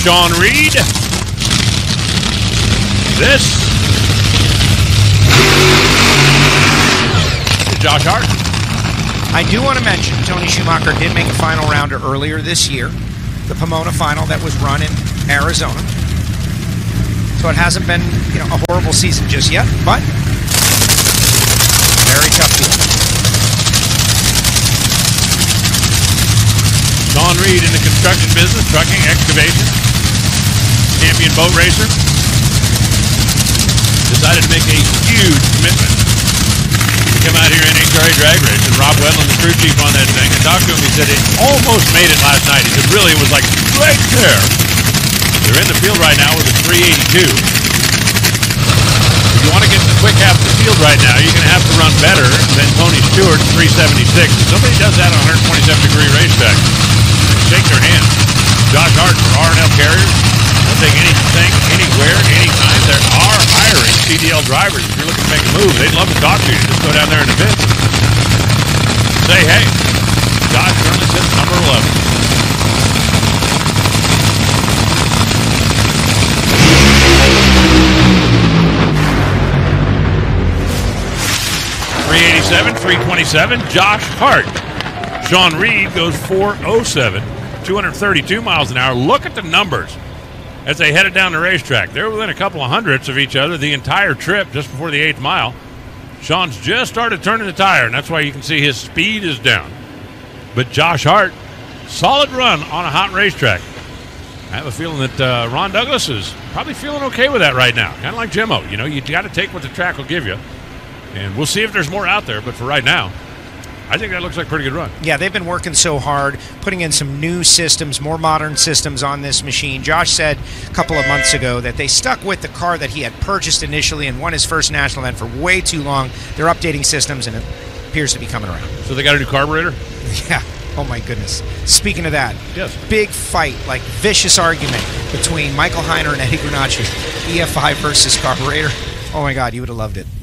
Shawn Reed. This is Josh Hart. I do want to mention Tony Schumacher did make a final rounder earlier this year, the Pomona final that was run in Arizona. So it hasn't been, you know, a horrible season just yet, but very tough deal. Shawn Reed in the construction business, trucking, excavation, champion boat racer. Decided to make a huge commitment to come out here in a NHRA drag race. And Rob Wedland, the crew chief on that thing, I talked to him. He said it almost made it last night. He said really it was like right there. They're in the field right now with a 382. If you want to get the quick half of the field right now, you're going to have to run better than Tony Stewart's 376. If somebody does that on a 127-degree racetrack, shake their hand. Josh Hart for R&L Carriers. They'll take anything, anywhere, anytime. There are hiring CDL drivers. If you're looking to make a move, they'd love to talk to you. Just go down there in the pit. Say, hey, Josh currently sits number 11. .7, 327, Josh Hart. Shawn Reed goes 407, 232 miles an hour. Look at the numbers as they headed down the racetrack. They're within a couple of hundredths of each other the entire trip just before the 8th mile. Shawn's just started turning the tire, and that's why you can see his speed is down. But Josh Hart, solid run on a hot racetrack. I have a feeling that Ron Douglas is probably feeling okay with that right now. Kind of like Jimmo. You know, you got to take what the track will give you. And we'll see if there's more out there, but for right now, I think that looks like a pretty good run. Yeah, they've been working so hard, putting in some new systems, more modern systems on this machine. Josh said a couple of months ago that they stuck with the car that he had purchased initially and won his first national event for way too long. They're updating systems, and it appears to be coming around. So they got a new carburetor? Yeah. Oh, my goodness. Speaking of that, yes. Big fight, like vicious argument between Michael Heiner and Eddie Grunacci. EFI versus carburetor. Oh, my God, you would have loved it.